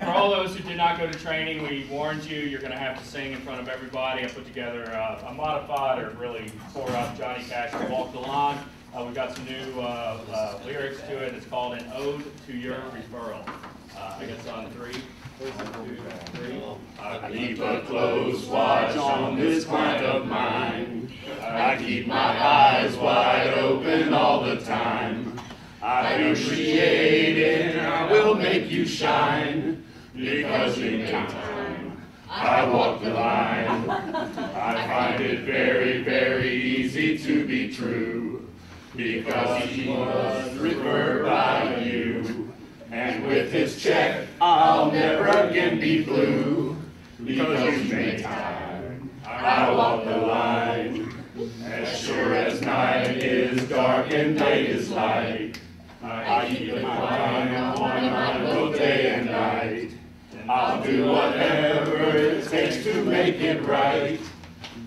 For all those who did not go to training, we warned you, you're going to have to sing in front of everybody. I put together a modified or really tore-up Johnny Cash Walk the Line. We've got some new lyrics to it. It's called An Ode to Your Referral. I guess on 3, 1, 2, 3. I keep a close watch on this pint of mine. I keep my eyes wide open all the time. I appreciate it, and I will make you shine. Because in time, I walk the line. I find it very, very easy to be true, because he was referred by you. And with his check, I'll never again be blue, because you made time, I walk the line. As sure as night is dark and day is light, I keep an eye on my both day and night. I'll do whatever it takes to make it right,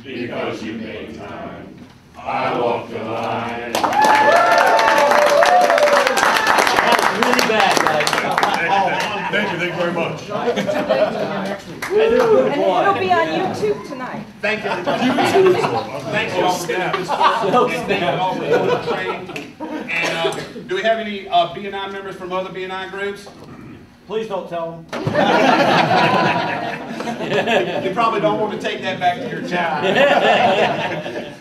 because you made time, I walk the line. That was really bad, guys. Thank you very much. It'll be on YouTube tonight. Thank you, everybody. Thank you all for that. And do we have any B&I members from other B&I groups? Please don't tell them. You probably don't want to take that back to your child.